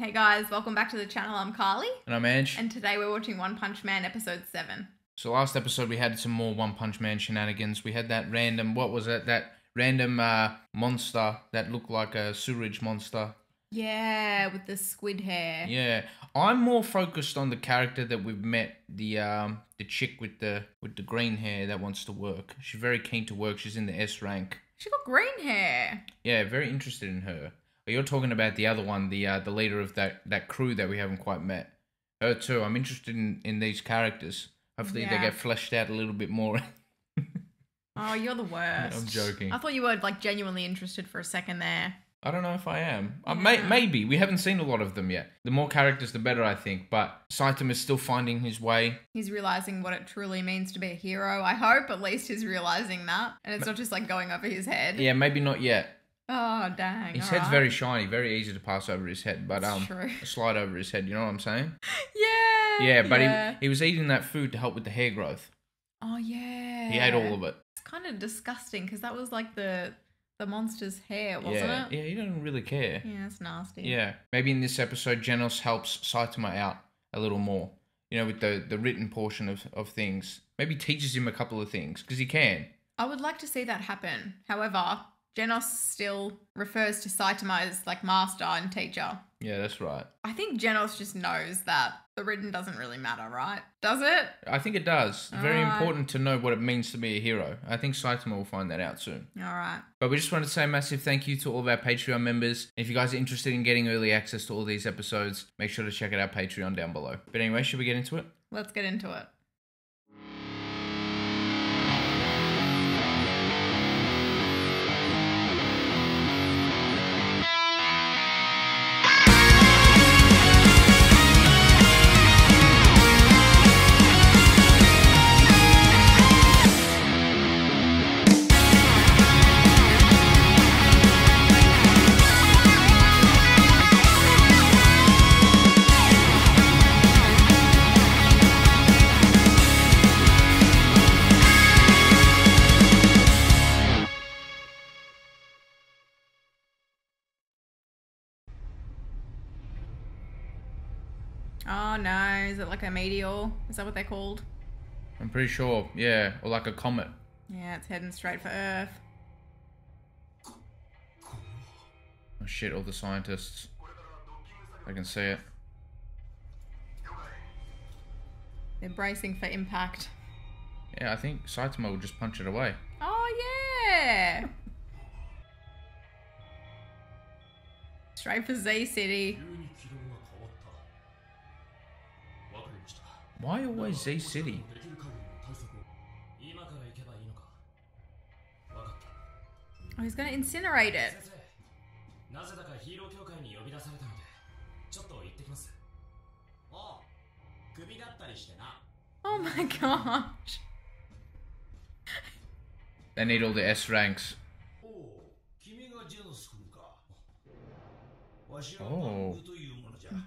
Hey guys, welcome back to the channel. I'm Carlie. And I'm Ange. And today we're watching One Punch Man episode 7. So last episode we had some more One Punch Man shenanigans. We had that random, what was it? That random monster that looked like a sewerage monster. Yeah, with the squid hair. Yeah. I'm more focused on the character that we've met, the chick with the green hair that wants to work. She's very keen to work. She's in the S rank. She got green hair. Yeah, very interested in her. You're talking about the other one, the leader of that crew that we haven't quite met. Her too. I'm interested in these characters. Hopefully they get fleshed out a little bit more. Oh, you're the worst. I'm joking. I thought you were like genuinely interested for a second there. I don't know if I am. Yeah. Maybe. We haven't seen a lot of them yet. The more characters, the better, I think. But Saitama is still finding his way. He's realizing what it truly means to be a hero. I hope at least he's realizing that. And it's not just like going over his head. Yeah, maybe not yet. Oh, dang. His head's very shiny, very easy to pass over his head, but slide over his head, you know what I'm saying? Yeah. Yeah, but he was eating that food to help with the hair growth. Oh, yeah. He ate all of it. It's kind of disgusting because that was like the monster's hair, wasn't it? Yeah, he doesn't really care. Yeah, it's nasty. Yeah. Maybe in this episode, Genos helps Saitama out a little more, you know, with the written portion of things. Maybe teaches him a couple of things because he can. I would like to see that happen. However, Genos still refers to Saitama as like master and teacher. Yeah, that's right. I think Genos just knows that the written doesn't really matter, right? Does it? I think it does. Very important to know what it means to be a hero. I think Saitama will find that out soon. All right. But we just wanted to say a massive thank you to all of our Patreon members. If you guys are interested in getting early access to all these episodes, make sure to check out our Patreon down below. But anyway, should we get into it? Let's get into it. Oh no, is it like a meteor? Is that what they're called? I'm pretty sure, yeah. Or like a comet. Yeah, it's heading straight for Earth. Oh shit, all the scientists. I can see it. They're bracing for impact. Yeah, I think Saitama will just punch it away. Oh yeah! Straight for Z-City. Why always Z-City? Oh, he's gonna incinerate it. Oh my gosh. They need all the S ranks. Oh.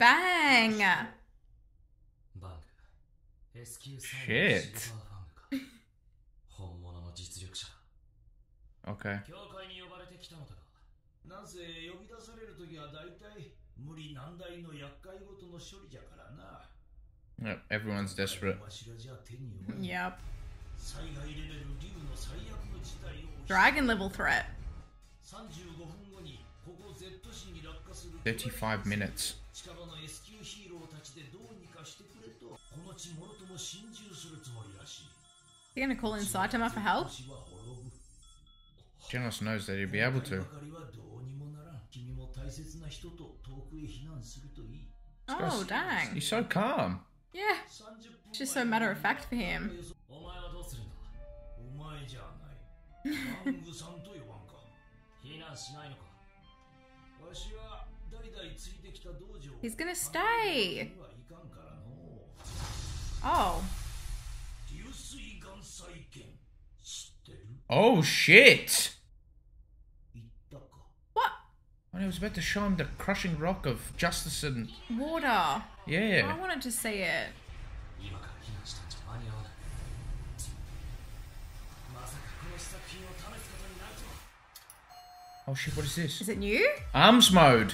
Bang! Shit. Okay. Yep, everyone's desperate. Yep. Dragon level threat. 35 minutes. You're gonna call in Saitama for help? Genos knows that he'll be able to. Oh, dang. He's so calm. Yeah. It's just so matter of fact for him. He's gonna stay. Oh. Oh shit! What? When I was about to show him the crushing rock of justice and water. Yeah. I wanted to see it. Oh shit! What is this? Is it new? Arms mode.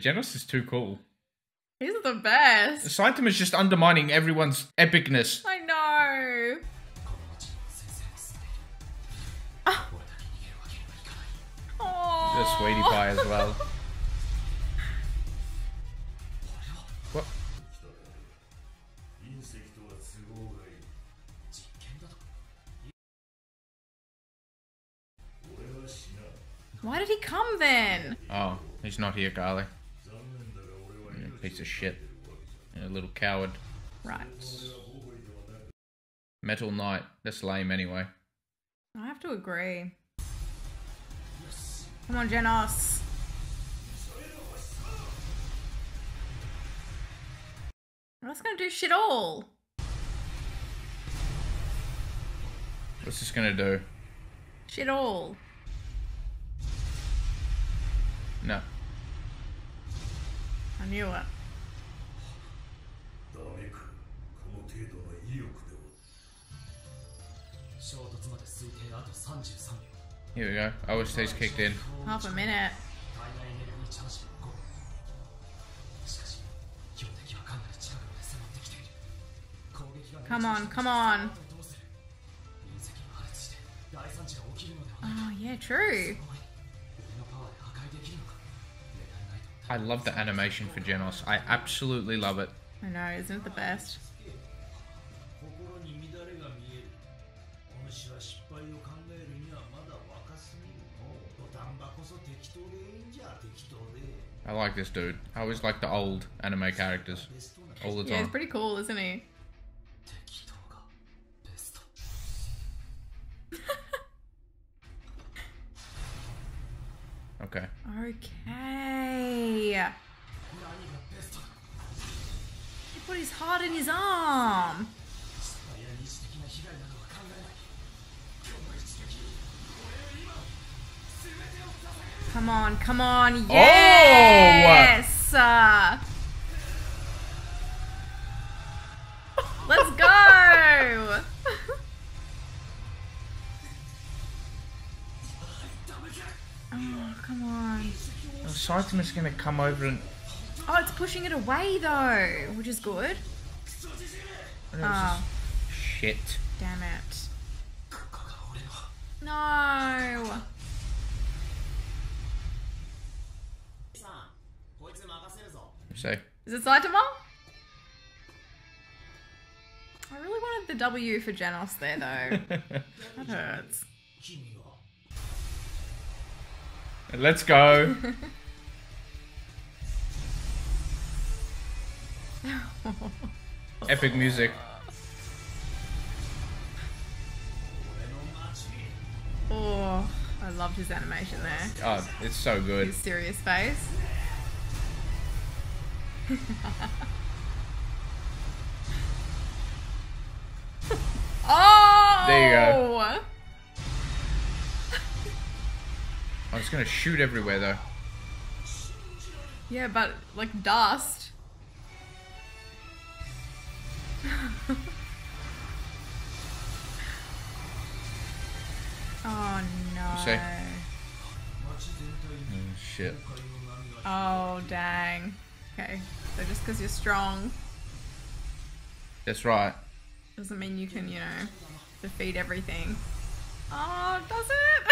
Genos is too cool. He's the best. Saitama is just undermining everyone's epicness. I know. The sweetie pie as well. What? Why did he come then? Oh, he's not here, Carlie. Piece of shit. And a little coward. Right. Metal Knight. That's lame anyway. I have to agree. Come on, Genos. That's gonna do shit all. What's this gonna do? Shit all. No. I knew it. Here we go. I wish these kicked in. Half a minute. Come on, come on. Oh, yeah, true. I love the animation for Genos. I absolutely love it. I know, isn't it the best? I like this dude. I always like the old anime characters. All the time. Yeah, he's pretty cool, isn't he? Okay. Okay. He put his heart in his arm. Come on, come on. Yes. Oh. Let's go. Oh, come on. Saitama's gonna come over and... Oh, it's pushing it away though, which is good. Oh. Shit. Damn it. No. So. Is it Saitama? I really wanted the W for Genos there though. That hurts. Let's go. Epic music. Oh, I loved his animation there. Oh, it's so good. His serious face. Oh! There you go. I was gonna shoot everywhere though. Yeah, but like dust. Oh no. See? Mm, shit. Oh dang. Okay. So just because you're strong. That's right. Doesn't mean you can, you know, defeat everything. Oh, does it?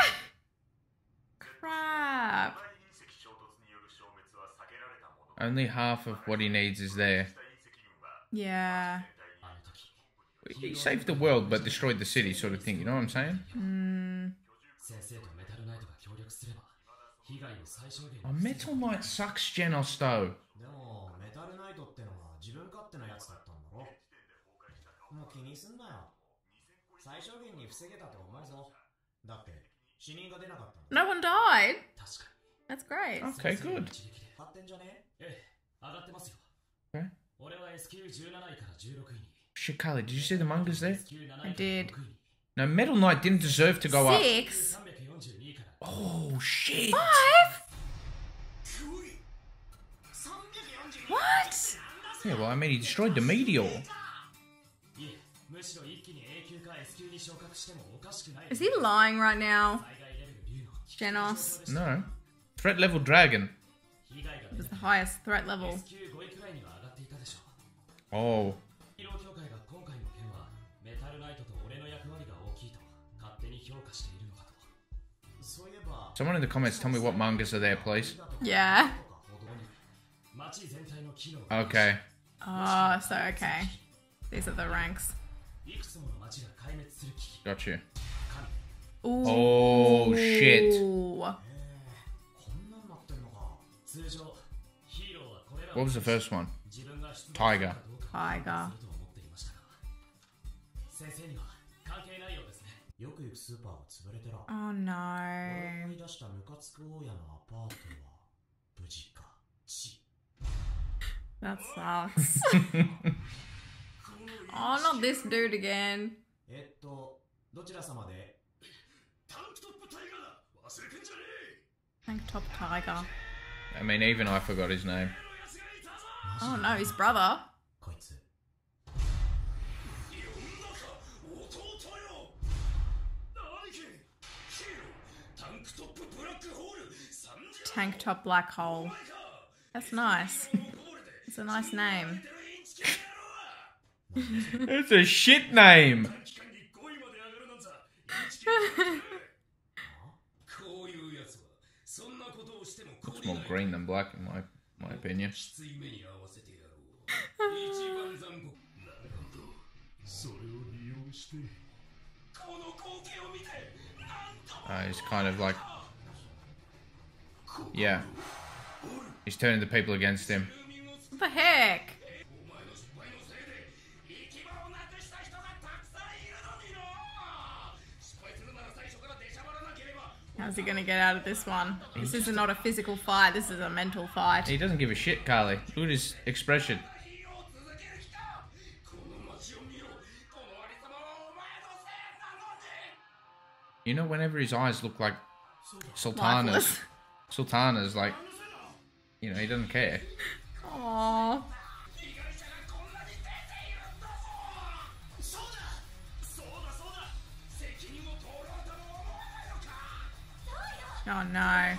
Crap. Only half of what he needs is there. Yeah. He saved the world but destroyed the city sort of thing, you know what I'm saying? Mm. Oh, Metal Knight sucks Genos though. No one died. That's great. Okay, good. Okay. Shit, Carlie, did you see the mangas there? I did. No, Metal Knight didn't deserve to go up. Oh, shit. 5? What? Yeah, well, I mean, he destroyed the meteor. Is he lying right now? Genos. No. Threat level dragon. It was the highest threat level. Oh. Someone in the comments tell me what mangas are there, please. Yeah. Okay. Oh, so okay. These are the ranks. Got you. Ooh. Oh, shit. What was the first one? Tiger. Tiger. Oh no. That sucks. Oh, not this dude again. Tank Top Tiger. I mean, even I forgot his name. Oh no, his brother. Tank Top Black Hole. That's nice. It's a nice name. It's a shit name. Looks more green than black in my opinion. He's kind of like, yeah, he's turning the people against him. What the heck? How's he gonna get out of this one? This is not a physical fight, this is a mental fight. He doesn't give a shit, Carlie. Look at his expression. You know, whenever his eyes look like sultanas, sultanas, like, you know, he doesn't care. Aww. Oh no.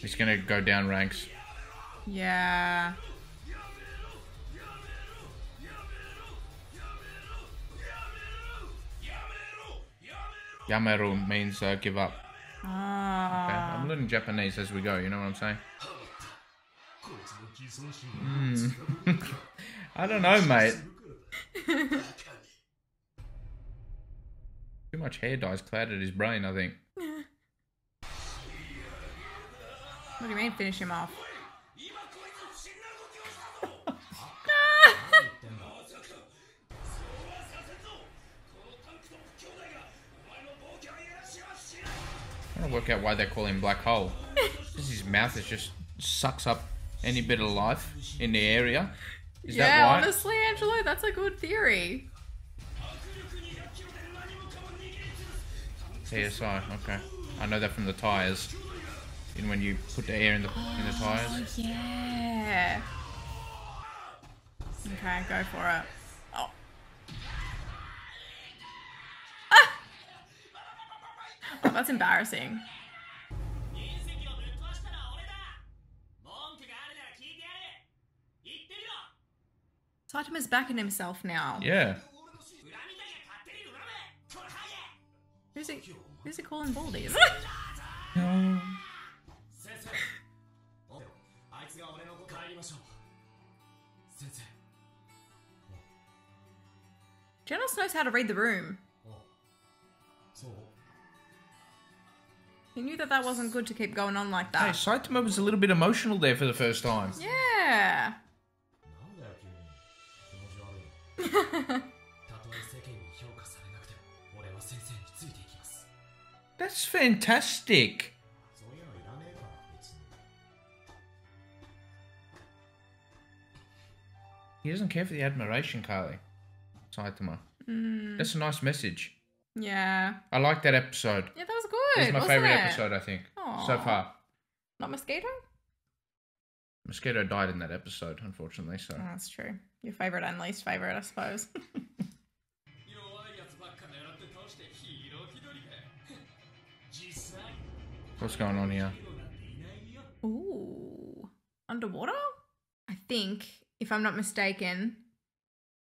He's gonna go down ranks. Yeah. Yameru means give up. Oh. Okay. I'm learning Japanese as we go, you know what I'm saying? Mm. I don't know, mate. Too much hair dye's clouded his brain, I think. What do you mean, finish him off? I want to work out why they call him Black Hole. Because his mouth is just sucks up any bit of life in the area. Is that right? Yeah, honestly, Angelo, that's a good theory. CSI, okay. I know that from the tires. And when you put the air in the tires. Yeah. Okay, go for it. Oh. Ah! Oh, that's embarrassing. Saitama's backing himself now. Yeah. Who's he calling baldies? No. Genos knows how to read the room. He knew that that wasn't good to keep going on like that. Hey, Saitama was a little bit emotional there for the first time. Yeah. That's fantastic. He doesn't care for the admiration, Carlie. Saitama. Mm. That's a nice message. Yeah. I like that episode. Yeah, that was good. It's my favorite episode, I think. Aww. So far. Not Mosquito? Mosquito died in that episode, unfortunately. So. Oh, that's true. Your favorite and least favorite, I suppose. What's going on here? Ooh. Underwater? I think, if I'm not mistaken,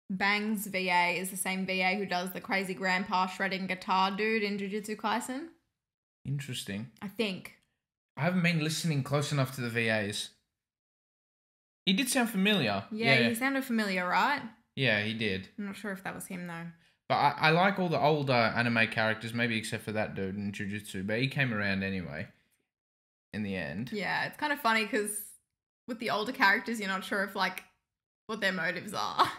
Bang's VA is the same VA who does the crazy grandpa shredding guitar dude in Jujutsu Kaisen. Interesting. I think. I haven't been listening close enough to the VAs. He did sound familiar. Yeah, he sounded familiar, right? Yeah, he did. I'm not sure if that was him, though. But I like all the older anime characters, maybe except for that dude in Jujutsu, but he came around anyway in the end. Yeah, it's kind of funny because with the older characters, you're not sure if, like, what their motives are.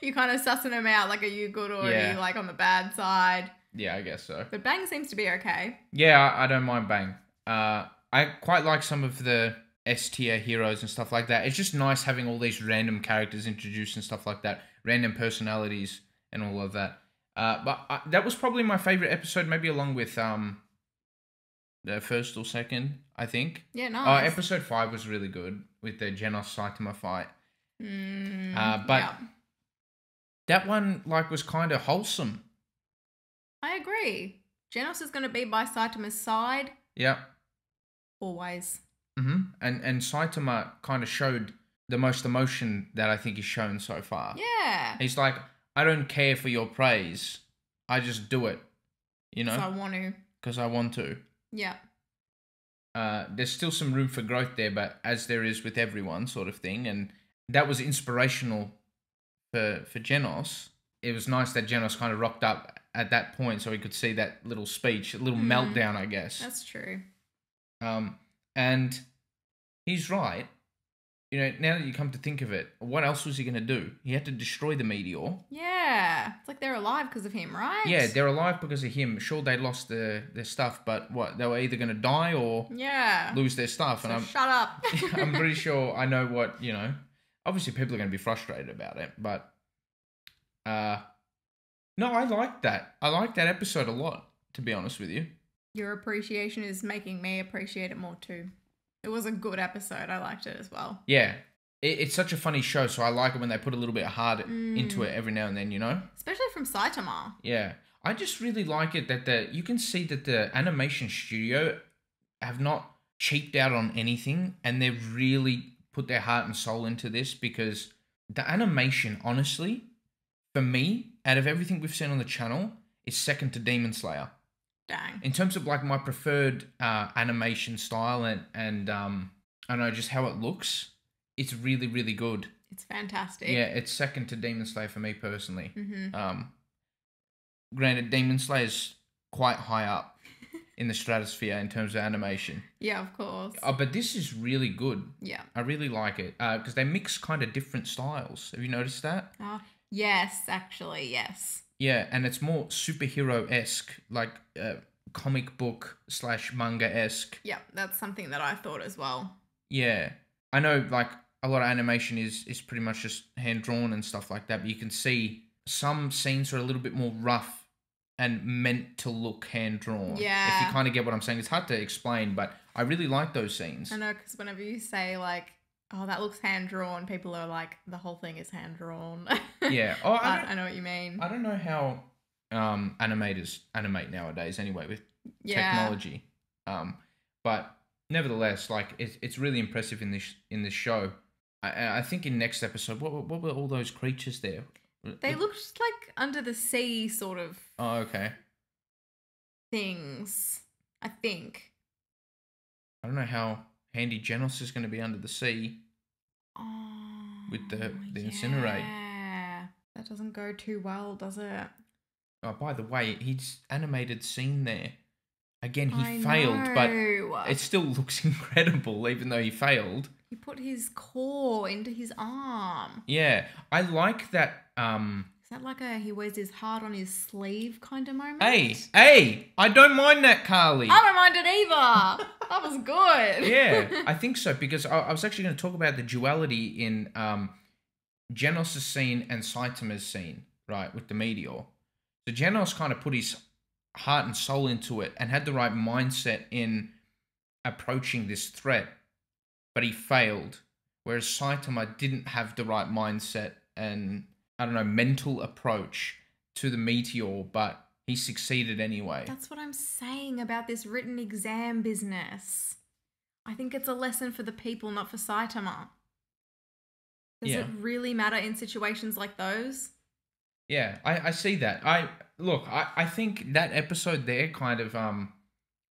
You're kind of sussing them out, like, are you good or are you, like, on the bad side? Yeah, I guess so. But Bang seems to be okay. Yeah, I don't mind Bang. I quite like some of the S-tier heroes and stuff like that. It's just nice having all these random characters introduced and stuff like that. Random personalities and all of that. But that was probably my favourite episode, maybe along with the first or second, I think. Yeah, nice. Episode 5 was really good with the Genos Saitama fight. That one was kind of wholesome. I agree. Genos is going to be by Saitama's side. Yeah. Always. Mm-hmm. And Saitama kind of showed the most emotion that I think he's shown so far. Yeah. He's like, I don't care for your praise. I just do it. You know? Because I want to. Yeah. There's still some room for growth there, but as there is with everyone sort of thing. And that was inspirational for Genos. It was nice that Genos kind of rocked up at that point so he could see that little speech, a little meltdown, I guess. That's true. And he's right. You know, now that you come to think of it, what else was he going to do? He had to destroy the meteor. Yeah. It's like they're alive because of him, right? Yeah, they're alive because of him. Sure, they lost their stuff, but what? They were either going to die or lose their stuff. So and shut up. I'm pretty sure I know what, you know. Obviously, people are going to be frustrated about it, but... no, I like that. I like that episode a lot, to be honest with you. Your appreciation is making me appreciate it more too. It was a good episode. I liked it as well. Yeah. It's such a funny show, so I like it when they put a little bit of heart into it every now and then, you know? Especially from Saitama. Yeah. I just really like it that you can see that the animation studio have not cheaped out on anything, and they've really put their heart and soul into this, because the animation, honestly, for me, out of everything we've seen on the channel, is second to Demon Slayer. Dang. In terms of my preferred animation style and I don't know, just how it looks, it's really, really good. It's fantastic. Yeah, it's second to Demon Slayer for me personally. Mm-hmm. Granted, Demon Slayer's quite high up in the stratosphere in terms of animation. Yeah, of course. But this is really good. Yeah. I really like it because they mix kind of different styles. Have you noticed that? Yes, actually, yes. Yeah, and it's more superhero-esque, comic book / manga-esque. Yeah, that's something that I thought as well. Yeah. I know, a lot of animation is pretty much just hand-drawn and stuff like that, but you can see some scenes are a little bit more rough and meant to look hand-drawn. Yeah. If you kind of get what I'm saying. It's hard to explain, but I really like those scenes. I know, because whenever you say, oh, that looks hand-drawn, people are like, the whole thing is hand-drawn. Yeah. Oh, I know what you mean. I don't know how animators animate nowadays anyway with technology. But nevertheless, it's really impressive in this show. I think in next episode, what were all those creatures there? They looked like under the sea sort of things, I think. I don't know how handy Genos is going to be under the sea with the incinerate. Yeah, that doesn't go too well, does it? Oh, by the way, his animated scene there. Again, he failed, but it still looks incredible, even though he failed. He put his core into his arm. Yeah, I like that. Is that he wears his heart on his sleeve kind of moment? Hey, I don't mind that, Carlie. I don't mind it either. That was good. Yeah, I think so, because I was actually going to talk about the duality in Genos' scene and Saitama's scene, right, with the meteor. So Genos kind of put his heart and soul into it and had the right mindset in approaching this threat, but he failed, whereas Saitama didn't have the right mindset and, I don't know, mental approach to the meteor, but he succeeded anyway. That's what I'm saying about this written exam business. I think it's a lesson for the people, not for Saitama. Does it really matter in situations like those? Yeah, I see that. I think that episode there kind of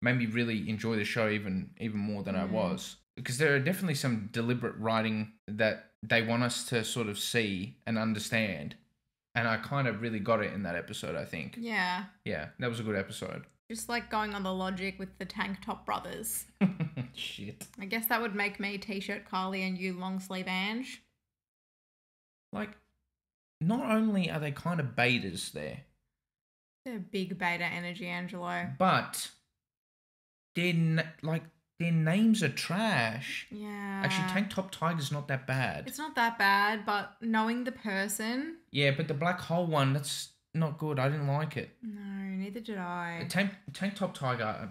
made me really enjoy the show even more than I was. Because there are definitely some deliberate writing that they want us to sort of see and understand. And I kind of really got it in that episode, I think. Yeah. Yeah, that was a good episode. Just like going on the logic with the Tank Top Brothers. Shit. I guess that would make me T-shirt Carlie and you long sleeve Ange. Like, not only are they kind of betas there. They're big beta energy, Angelo. But their names are trash. Yeah. Actually, Tank Top Tiger's not that bad. It's not that bad, but knowing the person. Yeah, but the Black Hole one, that's not good. I didn't like it. No, neither did I. Tank Top Tiger,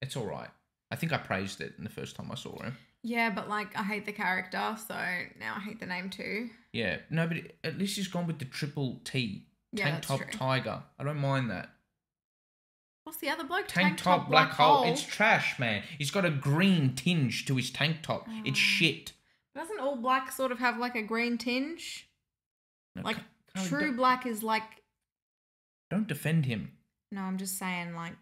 it's all right. I think I praised it in the first time I saw him. Yeah, but like I hate the character, so now I hate the name too. Yeah, no, but at least he's gone with the triple T. Yeah, Tank Top Tiger. I don't mind that. What's the other bloke? Tank Top Black Hole. It's trash, man. He's got a green tinge to his tank top. Oh. It's shit. Doesn't all black sort of have like a green tinge? No, like true black is like... Don't defend him. No, I'm just saying like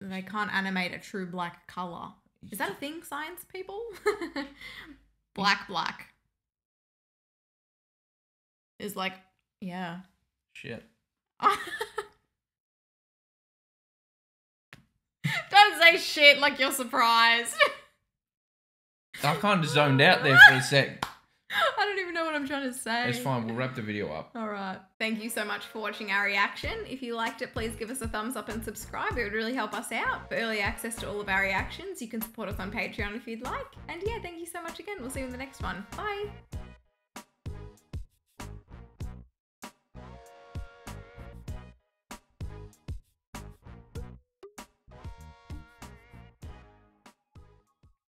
they can't animate a true black colour. Is that a thing, science people? black is like, yeah. Shit. Don't say shit like you're surprised. I kind of zoned out there for a sec. I don't even know what I'm trying to say. It's fine. We'll wrap the video up. All right. Thank you so much for watching our reaction. If you liked it, please give us a thumbs up and subscribe. It would really help us out. For early access to all of our reactions, you can support us on Patreon if you'd like. And yeah, thank you so much again. We'll see you in the next one. Bye.